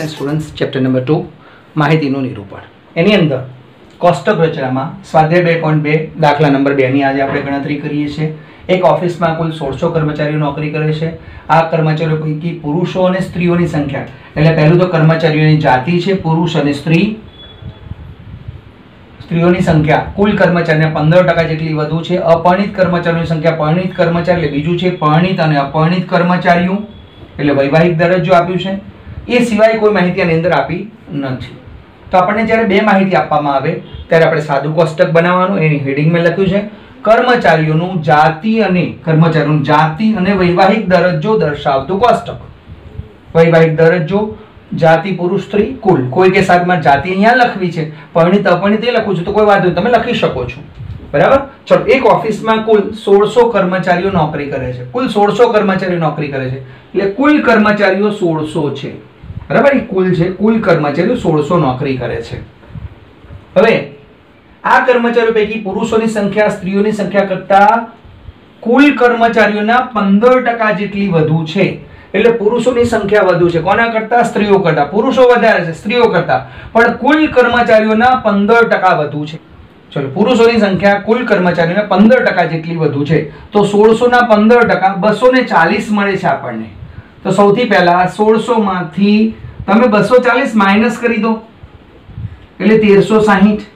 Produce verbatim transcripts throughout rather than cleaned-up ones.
And students chapter number two माहितीनुं निरूपण एनी अंदर कोष्टक रचना में स्वाध्याय बे पॉइंट बे दाखला नंबर बे नी आज आपणे गणतरी करीए छे। एक ऑफिस में कुल सोळशो कर्मचारी नौकरी करे छे। आ कर्मचारी पैकी पुरुषों और स्त्रीओं की संख्या एटले पहलुं तो कर्मचारीओं की जाति छे पुरुष और स्त्री स्त्रीओं की संख्या कुल कर्मचारी पंदर टका जेटली वधु छे। अपरिणित कर्मचारी संख्या परिणित कर्मचारी एटले बीजुं छे परिणित और अपरिणित कर्मचारीओ एटले वैवाहिक दरजो आप्यो छे। ए सिवाय कोई माहिती आनी अंदर आपी नथी। तो आपणे ज्यारे बे माहिती आपवामां आवे त्यारे आपणे सादुं कोष्टक बनाववानुं। एनी हेडिंग में लख्युं छे कर्मचारीओनुं जाति अने कर्मचारीओनुं जाति अने वैवाहिक दरजो दर्शावतुं कोष्टक। वैवाहिक दरजो जाति पुरुष स्त्री कुल कोई के साथ में जाति अहींया लखवी छे परिणित अपरिणित ए लखो छो तो कोई वांधो नहीं तमे लखी शको छो बराबर। चलो एक ऑफिस में कुल सोळशो कर्मचारीओ नौकरी करे छे। कुल सोळशो कर्मचारीओ नौकरी करे छे एटले कुल कर्मचारीओ सोळशो छे बराबर। ई कुल छे कुल कर्मचारीओ सोळशो नौकरी करे छे। हवे आ कर्मचारीओ पैकी पुरुषोनी संख्या स्त्रीओनी संख्या करता कुल कर्मचारीओना पंदर टका जेटली वधु छे। એટલે પુરુષોની સંખ્યા વધુ છે કોના કરતા સ્ત્રીઓ કરતા પુરુષો વધારે છે સ્ત્રીઓ કરતા પણ કુલ કર્મચારીઓના પંદર ટકા વધુ છે। ચલો પુરુષોની સંખ્યા કુલ કર્મચારીઓના પંદર ટકા જેટલી વધુ છે તો સોળસો ના પંદર ટકા બસો ચાલીસ મળે છે આપણને। તો સૌથી પહેલા સોળસો માંથી તમે બસો ચાલીસ માઈનસ કરી દો એટલે તેરસો સાહીઠ।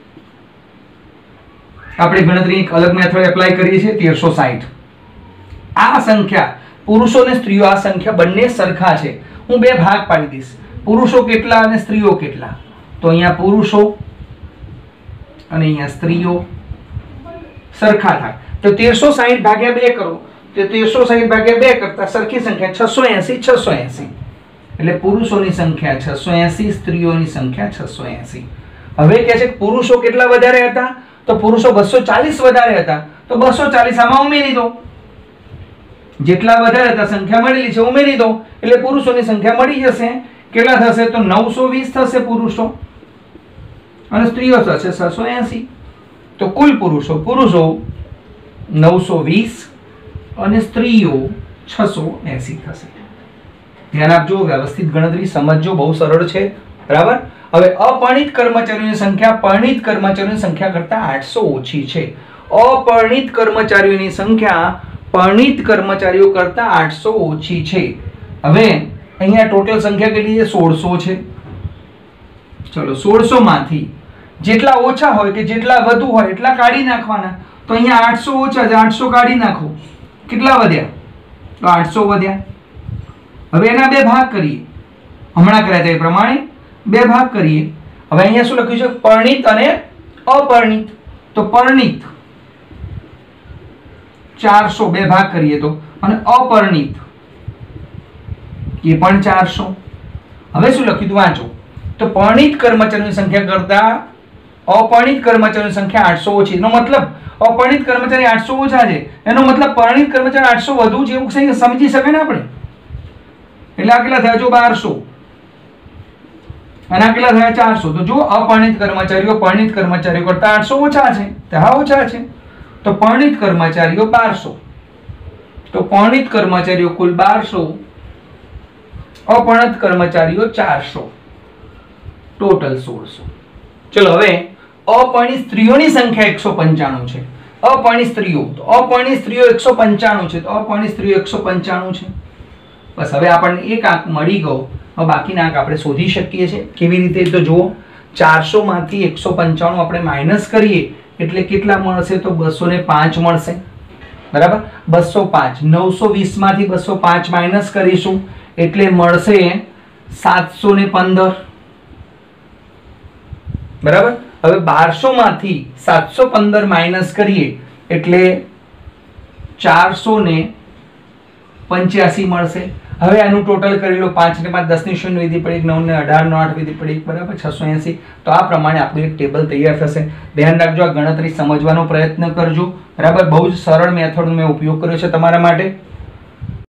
આપણે ગણતરી એક અલગ મેથડ એપ્લાય કરીએ છીએ તેરસો સાહીઠ। આ संख्या पुरुषों ने स्त्रीओ आ संख्या बंने सरखा छे। हूँ बे भाग पाड़ी दीश पुरुषों केटला अने स्त्रीओ केटला तो अहींया पुरुषों अने अहींया स्त्रीओ सरखा थाय तो तेरसो साइठ भाग्या बे करो तो तेरसो साइठ भाग्या बे करता सरखी संख्या छसो एसी छसो एसी एटले पुरुषों की संख्या छसो एसी स्त्रीओं की संख्या छसो एसी। हवे कहे छे पुरुषों केटला वधारे हता तो पुरुषों बसो चालीस वधारे हता तो बसो चालीस आमां उमेरी दो जेटला वधारे था संख्या मळेली छे उमेरी दो एटले पुरुषोनी संख्या मळी जशे केटला थशे तो नवसो वीस थशे पुरुषो अने स्त्रीओ थशे छसो एसी। तो कुल पुरुषो पुरुषो नवसो वीस अने स्त्रीओ छसो एसी थशे। ध्यान आपजो व्यवस्थित गणतरी समजजो बहु सरळ छे बराबर। हवे अपरिणित कर्मचारीओनी संख्या परिणित कर्मचारीओनी संख्या करता आठसो ओછી छे। अपरिणित कर्मचारीओनी संख्या परिणित कर्मचारीओ करता आठसो ओछी छे। हवे अहींया टोटल संख्या केटली छे सोळशो छे। चलो सोळशो मांथी जेटला ओछा होय के जेटला वधु होय एटला काढी नाखवाना तो अहींया आठसो ओछा छे आठसो काढी नाखो केटला वध्या तो आठसो वध्या। हवे एना बे भाग करीए हमणा कर्या ते प्रमाणे बे भाग करीए। हवे अहींया शुं लख्युं छे परिणित अने अपरिणित तो परिणित चार सौ बे भाग करिए तो अपरिणित ये पण चार सौ। हवे शुं लख्युं तू वांचो तो परिणित कर्मचारीओनी संख्या करता अपरिणित कर्मचारीओनी संख्या आठसो ओछी एनो मतलब अपरिणित कर्मचारी आठसो ओछा छे एनो मतलब परिणित कर्मचारी आठसो वधु छे एवुं समजी शके ने आपणे। एटले आटला थया जो बारसो अने आटला थया चार सौ तो जो अपरिणित कर्मचारीओ परिणित कर्मचारीओ करता आठसो ओछा छे त्या ओछा छे तो परिणित कर्मचारीओ बारसो तो परिणित कर्मचारीओ कुल बारसो अपरिणित कर्मचारीओ चार सौ टोटल सोळशो। चलो हवे अपरिणित स्त्रीओनी संख्या एक सौ पंचाणु छे। अपरिणित स्त्रीओ तो अपरिणित स्त्रीओ एक सौ पंचाणु छे तो अपरिणित स्त्रीओ एक सौ पंचाणु छे। बस हवे आपणे एक आंक मळी गयो हवे बाकीना आंक आपणे शोधी शकीए छे केवी रीते तो जुओ चार सौ मांथी एक सौ पंचाणु आपणे माइनस करीए एटले केटला मळशे तो बसो पांच मळशे बराबर। बसो पांच नवसो वीस मांथी बसो पांच माइनस करीशुं एटले मळशे सात सौ पंदर बराबर। हवे बारसो मांथी सात सौ पंदर माइनस करीए एटले चार सौ पंच्यासी मळशे। हवे आनुं टोटल करी लो पांच ने पांच दस नी शून्य विधि पड़ी नौ ने अठार नो आठ विधि पड़ी बराबर छसो एसी। तो आ प्रमाणे आपणुं एक टेबल तैयार थशे। ध्यान राखजो आ गणतरी समजवानो प्रयत्न करजो बराबर। बहुत सरल मेथडनो मैं उपयोग कर्यो छे।